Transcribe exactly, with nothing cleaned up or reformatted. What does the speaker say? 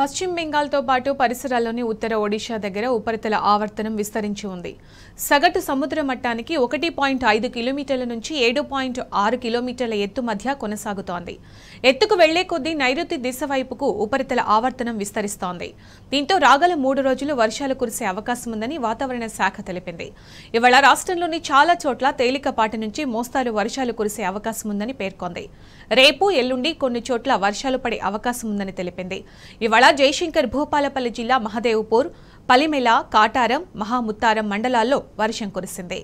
పశ్చిమ బెంగాల్తో పాటు పరిసరాల్లోని ఉత్తర ఒడిషా దగ్గర ఉపరితల ఆవర్తనం విస్తరించి ఉంది. సగటు సముద్ర మట్టానికి ఒకటి పాయింట్ ఐదు కిలోమీటర్ల నుంచి ఏడు పాయింట్ ఆరు కిలోమీటర్ల ఎత్తు మధ్య కొనసాగుతోంది. ఎత్తుకు వెళ్లే కొద్దీ నైరుతి దిశ వైపుకు ఉపరితల ఆవర్తనం విస్తరిస్తోంది. దీంతో రాగల మూడు రోజులు వర్షాలు కురిసే అవకాశం ఉందని వాతావరణ శాఖ తెలిపింది. ఇవాళ రాష్ట్రంలోని చాలా చోట్ల తేలికపాటి నుంచి మోస్తారు వర్షాలు కురిసే అవకాశం ఉందని పేర్కొంది. రేపు ఎల్లుండి కొన్ని చోట్ల వర్షాలు పడే అవకాశం ఉందని తెలిపింది. ఇవాళ జయశంకర్ భూపాలపల్లి జిల్లా మహదేవ్పూర్, పలిమెల, కాటారం, మహాముత్తారం మండలాల్లో వర్షం కురిసింది.